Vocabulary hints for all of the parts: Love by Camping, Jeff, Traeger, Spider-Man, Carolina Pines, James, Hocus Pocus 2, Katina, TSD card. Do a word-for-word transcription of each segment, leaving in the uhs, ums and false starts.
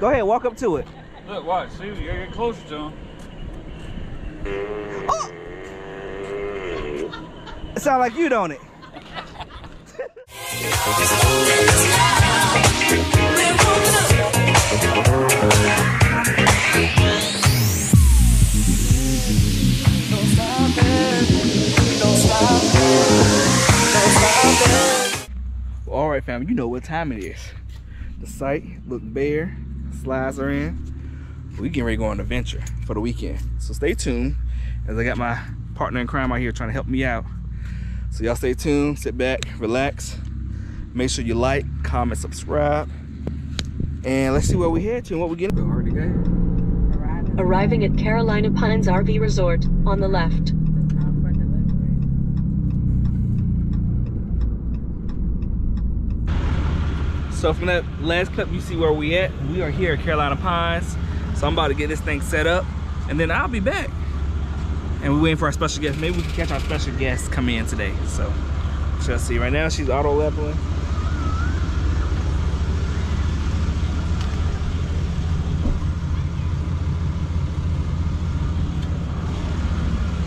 Go ahead, walk up to it. Look, watch. See, you gotta get closer to him. Oh! It sounds like you, don't it? Well, all right, fam, you know what time it is. The site look bare, slides are in. We getting ready to go on an adventure for the weekend. So stay tuned as I got my partner in crime out here trying to help me out. So y'all stay tuned, sit back, relax. Make sure you like, comment, subscribe. And let's see where we head to and what we get. Arriving at Carolina Pines R V Resort on the left. So from that last clip, you see where we at. We are here at Carolina Pines. So I'm about to get this thing set up and then I'll be back. And we're waiting for our special guest. Maybe we can catch our special guest come in today. So shall see. Right now she's auto leveling.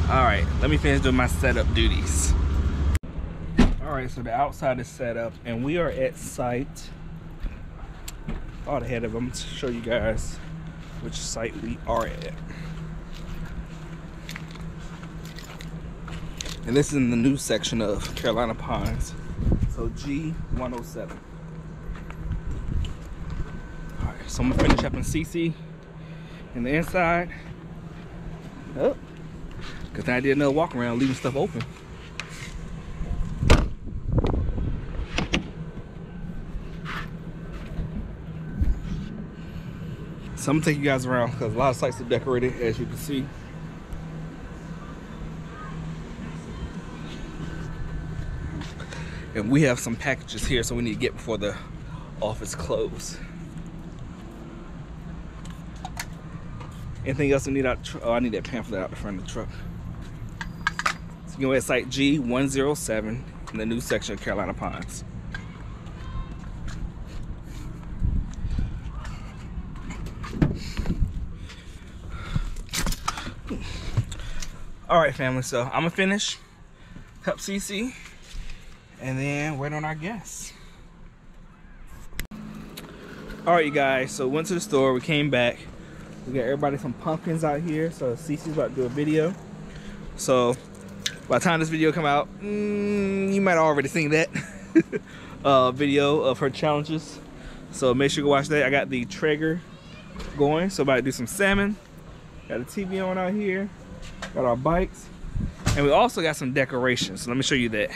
All right, let me finish doing my setup duties. All right, so the outside is set up and we are at site. Out ahead of them to show you guys which site we are at. And this is in the new section of Carolina Pines. So G one oh seven. All right, so I'm gonna finish up in C C in the inside. Oh, because I did another walk around, leaving stuff open. So I'm gonna take you guys around because a lot of sites are decorated, as you can see. And we have some packages here, so we need to get before the office close. Anything else we need out? Oh, I need that pamphlet out the front of the truck. So you go at site G one oh seven in the new section of Carolina Pines. All right, family. So I'm gonna finish help C C. And then wait on our guests. All right, you guys, so went to the store, we came back. We got everybody some pumpkins out here, so Cece's about to do a video. So by the time this video come out, mm, you might have already seen that uh, video of her challenges. So make sure you go watch that. I got the Traeger going, so about to do some salmon. Got a T V on out here, got our bikes. And we also got some decorations, so let me show you that.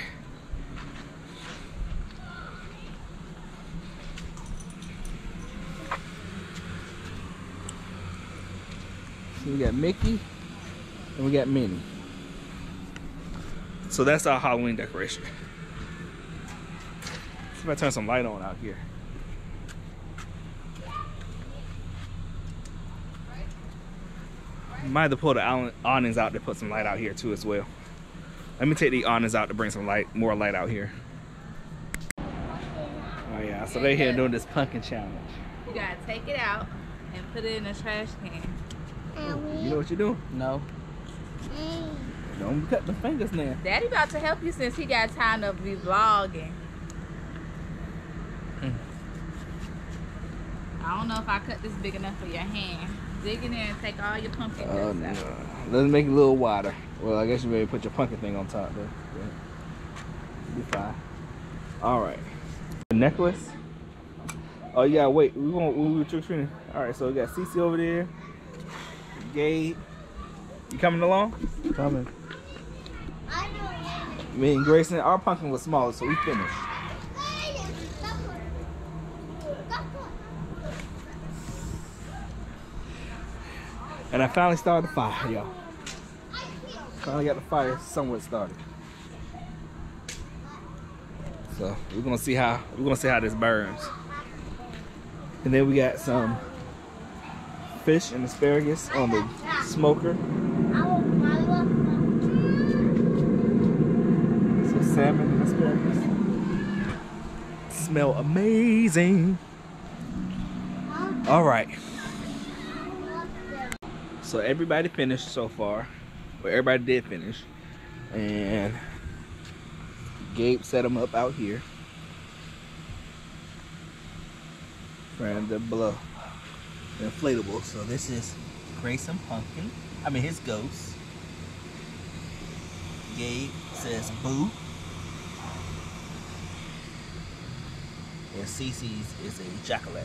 We got Mickey and we got Minnie. So that's our Halloween decoration. See if I turn some light on out here. Might have to pull the awnings out to put some light out here too as well. Let me take the awnings out to bring some light, more light out here. Oh yeah, so they're here doing this pumpkin challenge. You gotta take it out and put it in a trash can. You know what you're doing? No. Mm. Don't cut the fingers now. Daddy about to help you since he got time to be vlogging. Mm. I don't know if I cut this big enough for your hand. Dig in there and take all your pumpkin nuts uh, no. out. Let's make it a little wider. Well, I guess you better put your pumpkin thing on top there. Yeah. Be fine. All right. The necklace. Oh yeah, wait. We won't. We were trick treating. All right. So we got Cece over there. Gabe, you coming along? Coming. Me and Grayson, our pumpkin was smaller, so we finished. And I finally started the fire, y'all. Finally got the fire somewhat started. So we're gonna see how we're gonna see how this burns. And then we got some fish and asparagus on the smoker. So salmon and asparagus. Smell amazing. All right. So everybody finished so far. Well, everybody did finish. And Gabe set them up out here. From the below. The inflatable. So this is Grayson Pumpkin. I mean his ghost. Gabe says boo. And Cece's is a chocolate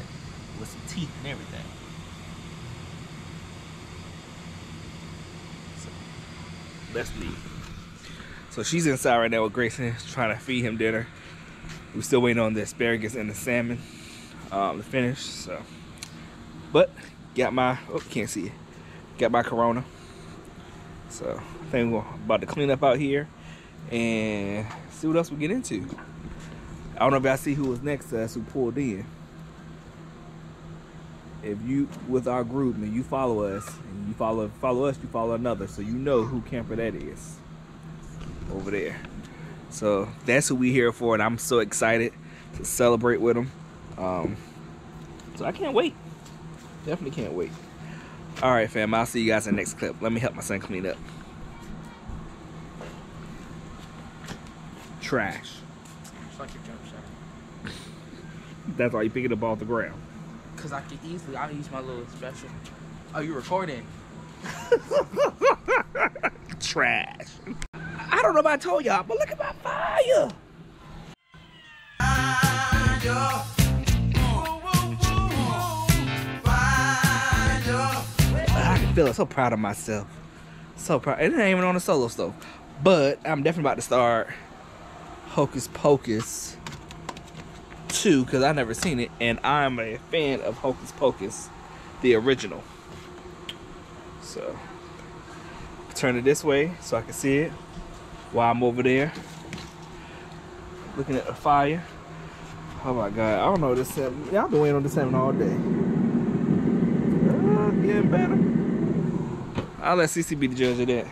with some teeth and everything. So let's leave. So she's inside right now with Grayson, trying to feed him dinner. We're still waiting on the asparagus and the salmon um, to finish. So, but got my oh can't see it. Got my Corona. So I think we're about to clean up out here and see what else we get into. I don't know if y'all see who was next to us who pulled in. If you with our group and you follow us, and you follow follow us, you follow another, so you know who camper that is over there. So that's who we here for, and I'm so excited to celebrate with them. Um, so I can't wait. Definitely can't wait. All right, fam. I'll see you guys in the next clip. Let me help my son clean up. Trash. Like your jump shot. That's why you pick it up off the ground. Cause I could easily, I'll use my little special. Oh, you recording? Trash. I don't know if I told y'all, but look at my fire. Fire. I can feel it. So proud of myself. So proud. It ain't even on a solo stove, but I'm definitely about to start Hocus Pocus two, because I've never seen it, and I'm a fan of Hocus Pocus, the original. So, turn it this way so I can see it while I'm over there looking at the fire. Oh my God, I don't know this salmon. Y'all been waiting on this salmon all day. Uh, getting better. I'll let C C be the judge of that.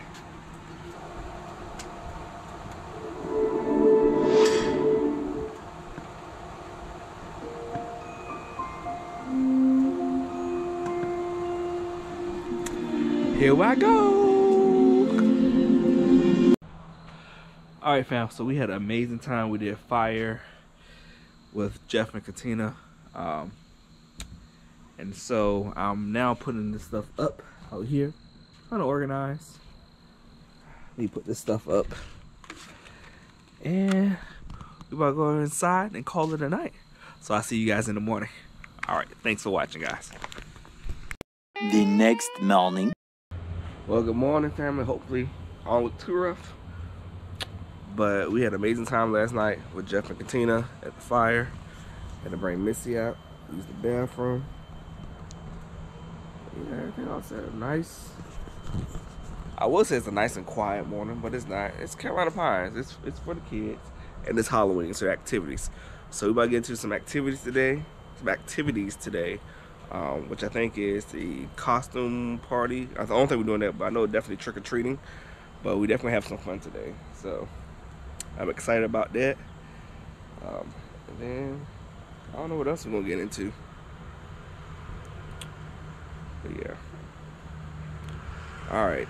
Here I go. All right, fam. So we had an amazing time. We did fire with Jeff and Katina, um, and so I'm now putting this stuff up out here. Trying to organize. Let me put this stuff up, and we're about to go inside and call it a night. So I'll see you guys in the morning. All right. Thanks for watching, guys. The next morning. Well, good morning, family. Hopefully, I don't look too rough. But we had an amazing time last night with Jeff and Katina at the fire. Had to bring Missy out, use the bathroom. Yeah, everything all set up nice. I would say it's a nice and quiet morning, but it's not. It's Carolina Pines. It's it's for the kids, and it's Halloween, so activities. So we about to get into some activities today. Some activities today. Um, which I think is the costume party. I don't think we're doing that, but I know definitely trick-or-treating. But we definitely have some fun today. So I'm excited about that. Um, and then I don't know what else we're going to get into. But yeah. Alright.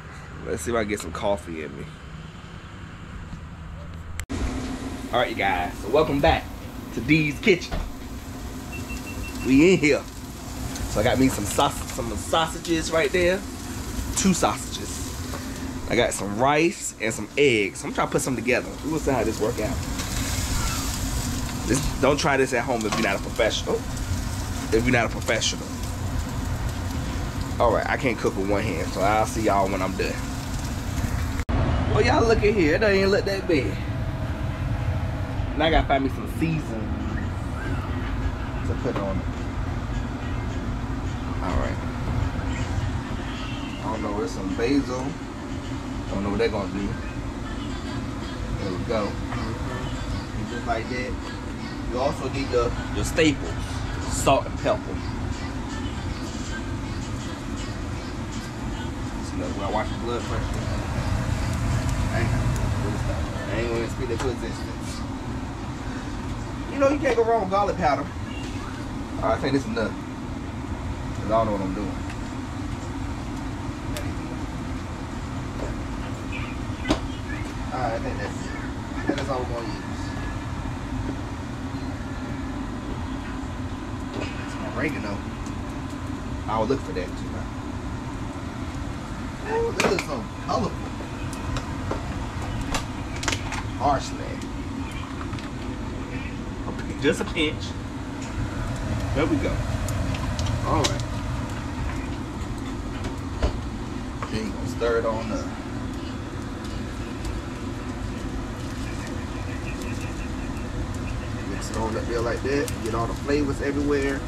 Let's see if I can get some coffee in me. Alright, you guys. So welcome back to Dee's Kitchen. We in here. So I got me some sausage, some sausages right there. Two sausages. I got some rice and some eggs. I'm trying to put some together. We will see how this work out. This, don't try this at home if you're not a professional. If you're not a professional. All right, I can't cook with one hand, so I'll see y'all when I'm done. Well, y'all look at here. It doesn't even look that bad. Now I gotta find me some seasoning to put on it. Alright. I don't know, there's some basil. I don't know what they're gonna do. There we go. And just like that. You also need your, your staples, salt and pepper. So you know, when I watch the blood pressure, I ain't gonna speak into existence. You know you can't go wrong with garlic powder. Alright, I think this is enough. 'cause I don't know what I'm doing. Alright, I think that's it. I think that's all we're gonna use. It's my oregano. I'll look for that too. Ooh, this is so colorful. Parsley. Okay, just a pinch. There we go. All right. Then you're gonna stir it on up. Mix it on up there like that. Get all the flavors everywhere.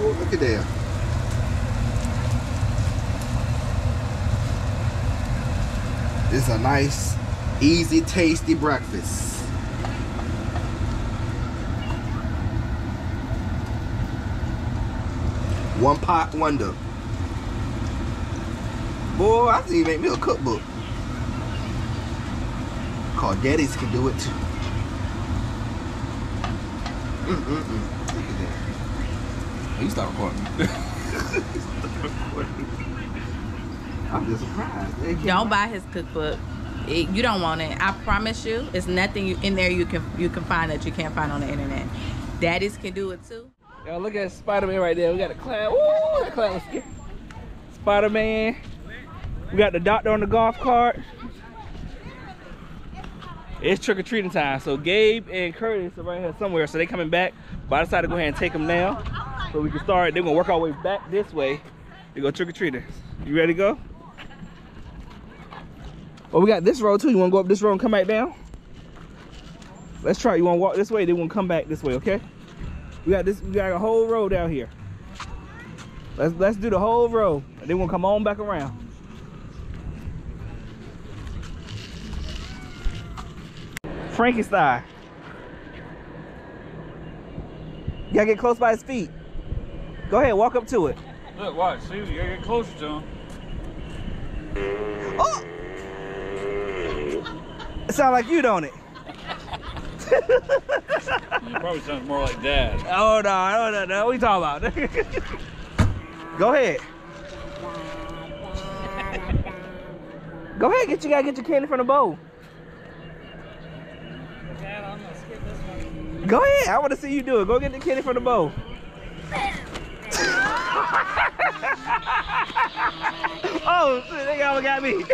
Oh, look at that. This is a nice, easy, tasty breakfast. One pot wonder. Boy, I think you make me a cookbook. Called Daddies can do it too. Mm-mm-mm. Look at that. You start recording. Start recording. I'm just surprised. Don't buy his cookbook. It, you don't want it. I promise you, it's nothing you, in there you can you can find that you can't find on the internet. Daddies can do it too. Y'all look at Spider-Man right there. We got a clown. Ooh, that clown was scary. Spider-Man. We got the doctor on the golf cart. It's trick or treating time. So Gabe and Curtis are right here somewhere. So they coming back. But I decided to go ahead and take them now, so we can start. They're gonna work our way back this way to go trick or treating. You ready to go? Well, we got this road too. You want to go up this road and come back down? Let's try. You want to walk this way? They want to come back this way, okay? We got this. We got a whole road out here. Let's let's do the whole road. They want to come on back around. Frankenstein. You gotta get close by his feet. Go ahead, walk up to it. Look, watch. See, you gotta get closer to him. Oh! It sounds like you, don't it? It probably sounds more like Dad. Oh, no, no, no. What are you talking about? Go ahead. Go ahead. Get you gotta get your candy from the bowl. Dad, I'm gonna skip this one. Go ahead. I want to see you do it. Go get the candy from the bowl. Oh, shit, they almost got me.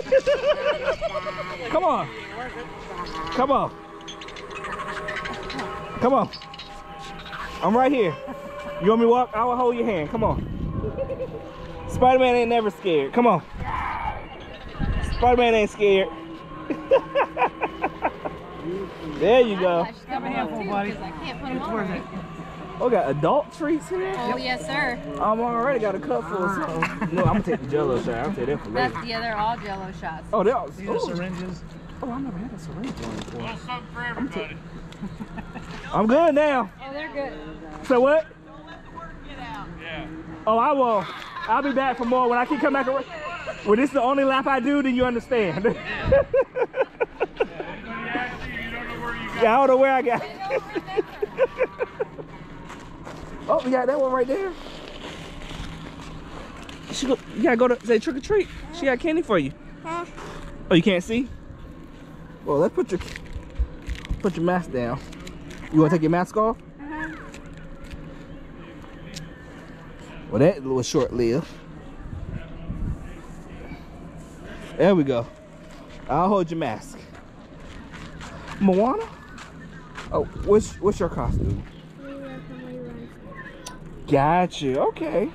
Come on. Come on. Come on. I'm right here. You want me to walk? I will hold your hand. Come on. Spider-Man ain't never scared. Come on. Spider-Man ain't scared. There you go. Grab a handful, buddy. It's worth it. Oh, got adult treats here? Oh, yes, sir. I'm already got a cup full of something. No, I'm going to take the Jello shot. I'm going to take that for later. That's, yeah, they're all Jello shots. Oh, they're all syringes. Oh, I've never had a syringe one before. Well, something for everybody. I'm, I'm good now. Oh, they're good. So what? Don't let the word get out. Yeah. Oh, I will. I'll be back for more. When I keep coming back around. When this is the only lap I do, then you understand. Yeah. Yeah, you don't know where you got. Yeah, I don't know where I got. Oh, we got that one right there. She go, you gotta go to say trick or treat. She got candy for you. Huh? Oh, you can't see? Well, let's put your put your mask down. You wanna take your mask off? Uh-huh. Well, that was short-lived. There we go. I'll hold your mask. Moana? Oh, what's what's your costume? Got you. Okay. You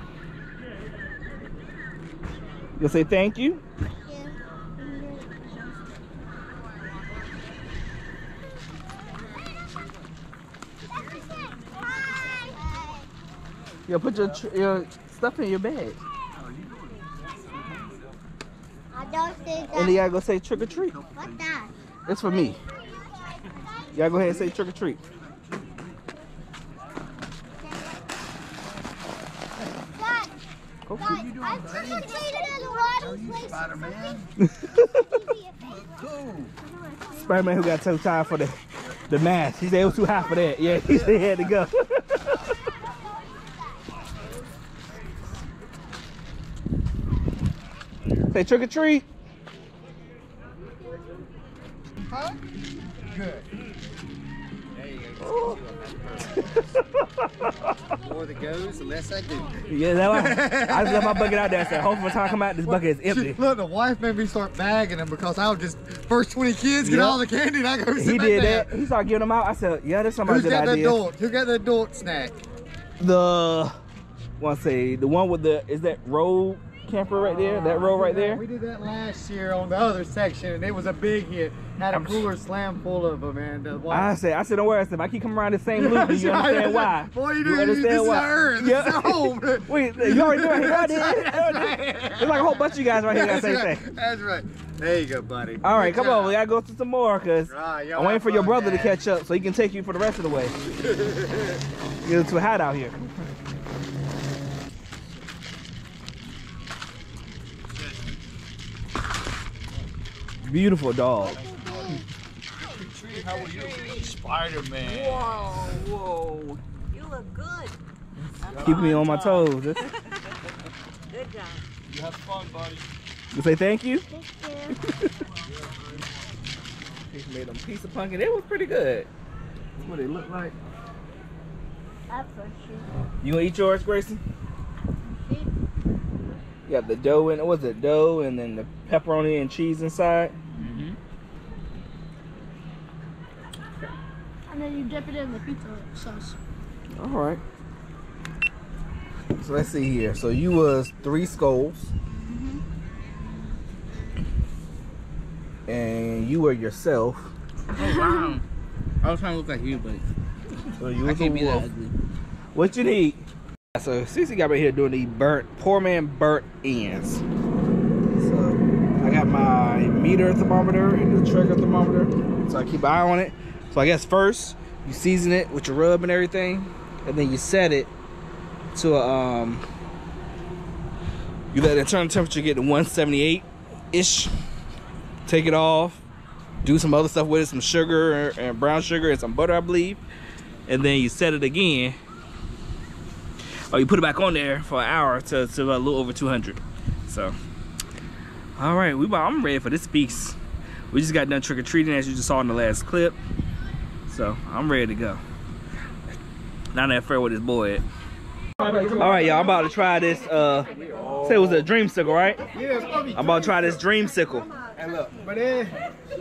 gonna say thank you? Yeah. You put your, your stuff in your bag. I don't think that. And you gotta go say trick or treat. What's that? It's for me. You gotta go ahead and say trick or treat. Go for it. I took a trailer in the right Spider-Man. Cool. Spider-Man who got so tired for the, the mask. He said it was too high for that. Yeah, he said he had to go. They trick or treat. Huh? Good. There you go. The more that goes, the less I do. Yeah, that was, I just left my bucket out there. I said, hopefully, time I come out, this bucket is empty. She, look, the wife made me start bagging them because I would just first twenty kids get yep. all the candy and I go. He did that. Down. He started giving them out. I said, yeah, that's somebody's good idea. Who got that adult? Who got that adult snack? The want to say the one with the is that road camper right there? That road right there? We did that last year on the other section and it was a big hit. Had a cooler slam full of them, man. I said, I said, don't worry, I keep coming around the same loop. You understand why? Boy, you do. This is ours. This is home. Wait, you already know it. Right here. There's like a whole bunch of you guys right here. That's right. That's right. There you go, buddy. All right, come on. We gotta go through some more because I'm waiting for your brother to catch up so he can take you for the rest of the way. It's too hot out here. Beautiful dog. How are you? Spider-Man. Whoa, whoa. You look good. Keep me on my toes. Good job. You have fun, buddy. You say thank you? Thank you. He made them piece of pumpkin. They were pretty good. That's what they look like. You gonna eat yours, Grayson? You got the dough in it. What's the dough and then the pepperoni and cheese inside? Mm-hmm. And then you dip it in the pizza sauce. All right. So let's see here. So you was three skulls. Mm-hmm. And you were yourself. Oh, wow. I was trying to look like you, but so you was I can't be that ugly. What you need? So Cece got right here doing the burnt, poor man burnt ends. So I got my meter thermometer and the Traeger thermometer, so I keep an eye on it. So I guess first you season it with your rub and everything, and then you set it to a, um, you let the internal temperature get to one seventy-eight-ish. Take it off, do some other stuff with it, some sugar and brown sugar and some butter, I believe, and then you set it again. Oh, you put it back on there for an hour to, to a little over two hundred. So, all right, we about, I'm ready for this piece. We just got done trick or treating as you just saw in the last clip. So I'm ready to go. Now that fair with this boy. All right, y'all, I'm about to try this. Uh, say it was a dreamsicle, right? Yeah. I'm about to try this dreamsicle. And look, but then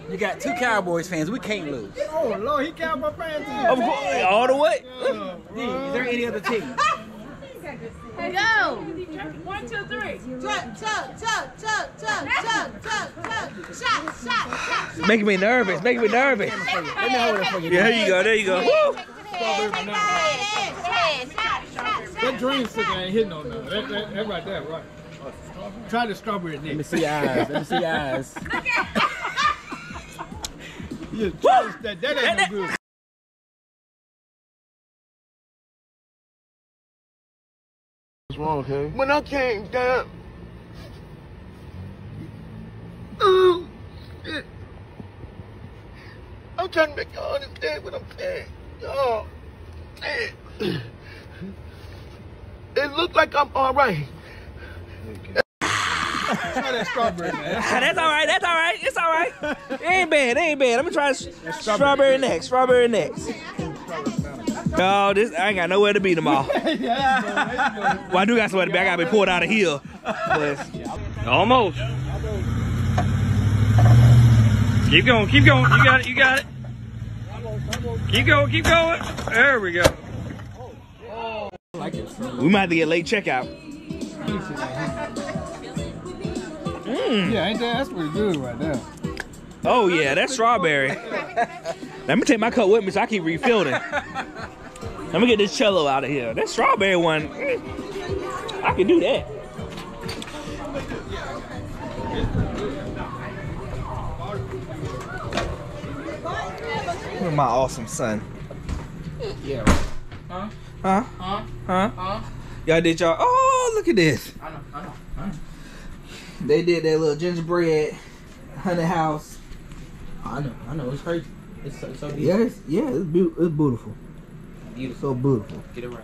you got two Cowboys fans. We can't lose. Oh Lord, he Cowboy fans. Of course, all the way. Yeah, is there any other team? Hey, go! One, two, three. Tuck, tuck, tuck, tuck, tuck, tuck, tuck, tuck. Shot, shot, shot. Making me nervous. Making me nervous. Yeah, there you go. There you go. Woo! That dream stick ain't hitting on none. That, that, that right there, right? Try the strawberry next. Let me see your eyes. Let me see your eyes. Yeah, that, that ain't no good. Wrong, okay? When I came down, ooh, I'm trying to make y'all understand what I'm saying. Y'all, it, it looked like I'm all right. Okay. That's strawberry, man. That's all right. That's all right. It's all right. It ain't bad. It ain't bad. I'm gonna try strawberry. strawberry next. Strawberry next. No, this I ain't got nowhere to be tomorrow. Yeah. Well, I do got somewhere to be. I gotta be pulled out of here. But almost. Keep going. Keep going. You got it. You got it. Keep going. Keep going. There we go. We might have to get late checkout. Mm. Yeah, ain't that? That's pretty good right there. Oh yeah, that's strawberry. Let me take my cup with me so I keep refilling. Let me get this cello out of here. That strawberry one, I can do that. Look at my awesome son. Yeah. Huh? Huh? Huh? Huh? Huh? Y'all did y'all. Oh, look at this. I know, I know, I know. They did that little gingerbread haunted house. I know, I know. It's crazy. It's so, so beautiful. Yeah, it's, yeah, it's, be it's beautiful. Beautiful. So beautiful. Get it right.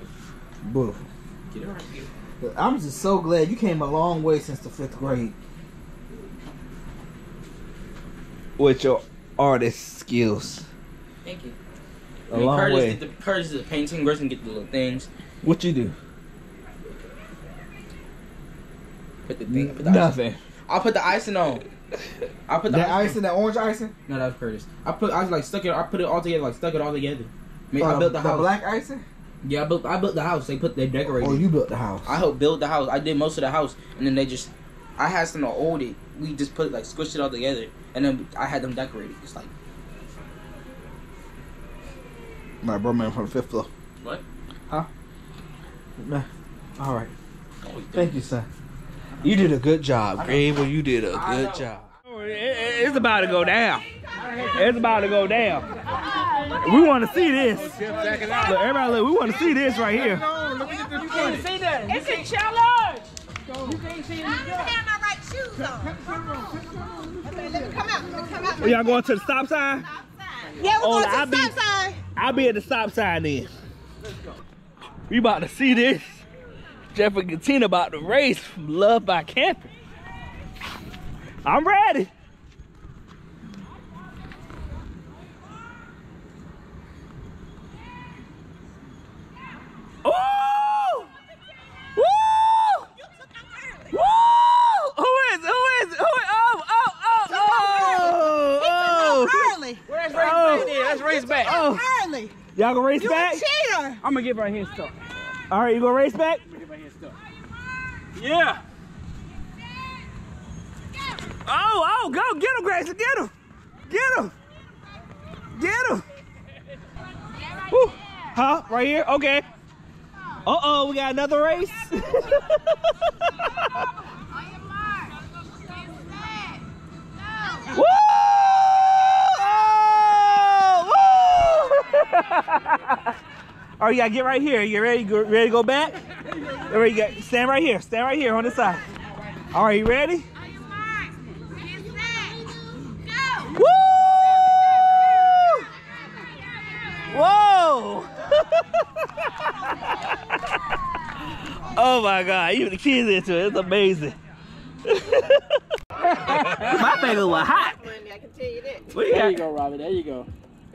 Beautiful. Get it right. Beautiful. I'm just so glad you came a long way since the fifth grade. with your artist skills. Thank you. A I mean, long Curtis way. The, Curtis is the painting. Grayson get the little things. What you do? Put the thing. Put the Nothing. I put the icing on. I put the that icing, icing, that orange icing. No, that was Curtis. I put. I was like stuck it. I put it all together. Like stuck it all together. Made, uh, I built the, the house. Black icing. Yeah, I built. I built the house. They put. They decorated. Oh, you built the house. I helped build the house. I did most of the house, and then they just. I had some old it. We just put like squished it all together, and then I had them decorated. It's like. My bro, man, from the fifth floor. What? Huh? Nah. All right. Oh, thank you, son. You did a good job, Gable. You did a good job. It's about to go down. It's about to go down. We want to see this. Look, everybody, look. We want to see this right here. You can't see that. It's a challenge. You can't see it. I don't have my right shoes on. Okay, let me come out. Let me come out. Y'all going to the stop sign? Yeah, we're going to the stop sign. I'll be at the stop sign then. Let's go. We about to see this. Jeff and Katina about to race from Love by Camping. I'm ready. Ooh! Woo! Woo! Who is? Who is? Who is? Oh! Oh! Oh! Oh! Oh! Early. Where's race back? Let's race back. Oh! Y'all gonna race back? I'm gonna get right here and stuff. All right, you gonna race back? Yeah. Oh, oh, go get him, Grayson, get him, get him, get him. Woo. Huh? Right here? Okay. Uh oh, we got another race. Woo! Oh, woo! All right, you gotta get right here. You ready? You ready to go back? All right, you got, stand right here. Stand right here on this side. All right, you ready? On your mark. Get set. Go. Woo! Whoa! Oh my God! Even the kids into it. It's amazing. My finger was hot. I can tell you that. There got? You go, Robin. There you go.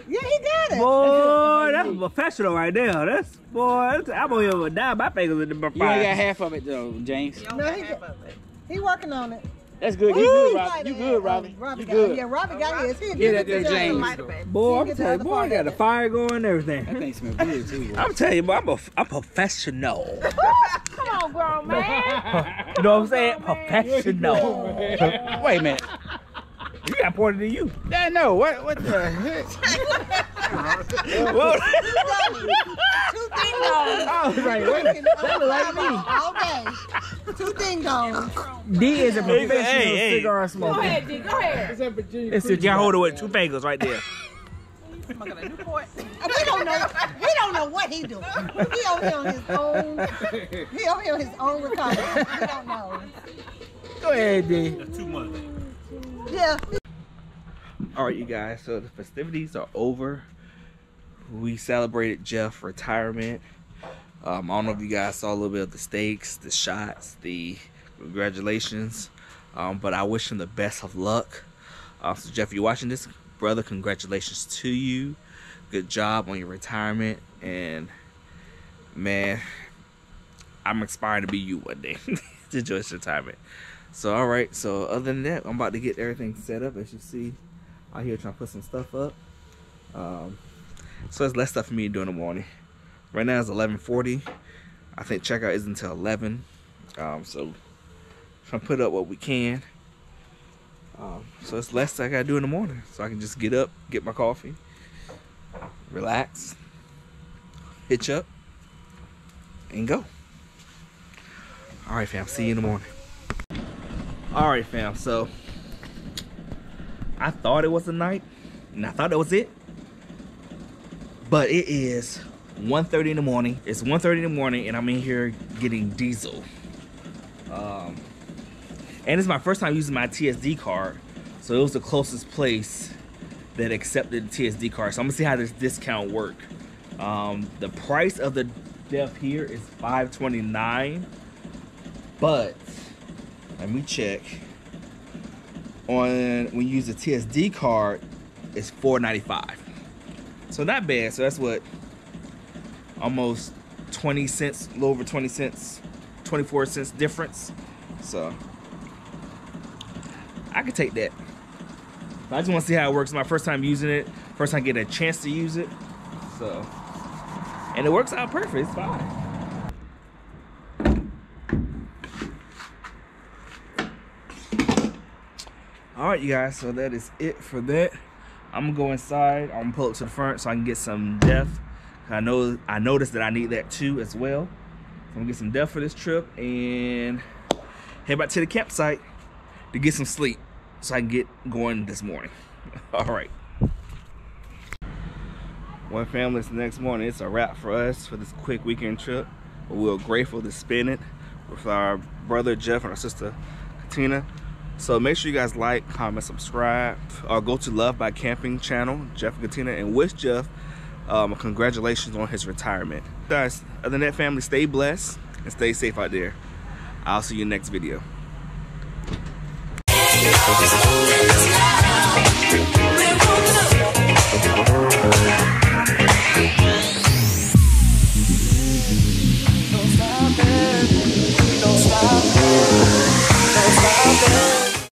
Yeah, he got it. Boy, that's, that's professional right there. That's boy. That's, I'm over here with dime. My fingers in the fire. You only got half of it though, James. No, he got, it. He working on it. That's good. Ooh, good Robbie. You good, Robbie? Robbie you good? Got, yeah, Robbie oh, got his. Get that there, James. Boy, I'm telling you, boy, I got a fire going and everything. That thing smells good too. I'm telling you, boy, I'm a, I'm professional. Come on, grown man. You know what I'm saying? Professional. Wait a minute. You got pointed to you. Yeah, no. What? What the heck? What? Two ding dongs. I was like, what? That look like me. All day. Two ding dongs. D is a professional hey, hey. cigar smoker. Go ahead, D. Go ahead. It's a y'all holder with two fingers right there. We don't know. We don't know what he doing. He over here on his own. He over here on his own recovery. We don't know. Go ahead, D. That's too much. Yeah. All right, you guys, so the festivities are over. We celebrated Jeff's retirement. um, I don't know if you guys saw a little bit of the stakes, the shots, the congratulations, um, but I wish him the best of luck. uh, So Jeff, if you're watching this, brother, congratulations to you. Good job on your retirement, and man, I'm inspired to be you one day. To enjoy this retirement. So, all right. So, other than that, I'm about to get everything set up. As you see, I'm here trying to put some stuff up. Um, so, there's less stuff for me to do in the morning. Right now, it's eleven forty. I think checkout isn't until eleven. Um, so, trying to put up what we can. Um, so, it's less I got to do in the morning. So, I can just get up, get my coffee, relax, hitch up, and go. All right, fam. See you in the morning. All right, fam, so I thought it was a night, and I thought that was it, but it is one thirty in the morning. It's one thirty in the morning, and I'm in here getting diesel. Um, and it's my first time using my T S D card, so it was the closest place that accepted the T S D card, so I'm gonna see how this discount work. Um, the price of the def here is five twenty-nine, but let me check. on when you use a T S D card, it's four ninety-five. So not bad. So that's what, almost twenty cents, a little over twenty cents, twenty-four cents difference. So I could take that. But I just want to see how it works. It's my first time using it. First time getting a chance to use it. So, and it works out perfect. It's fine. All right, you guys, so that is it for that. I'm gonna go inside. I'm gonna pull up to the front so I can get some depth. I know I noticed that I need that too as well. So I'm gonna get some depth for this trip and head back to the campsite to get some sleep so I can get going this morning. All right. One family, it's the next morning. It's a wrap for us for this quick weekend trip. We're grateful to spend it with our brother Jeff and our sister Katina. So make sure you guys like, comment, subscribe, or go to Love by Camping channel, Jeff and Katina, and wish Jeff um, congratulations on his retirement. Guys, other than that, family, stay blessed and stay safe out there. I'll see you next video.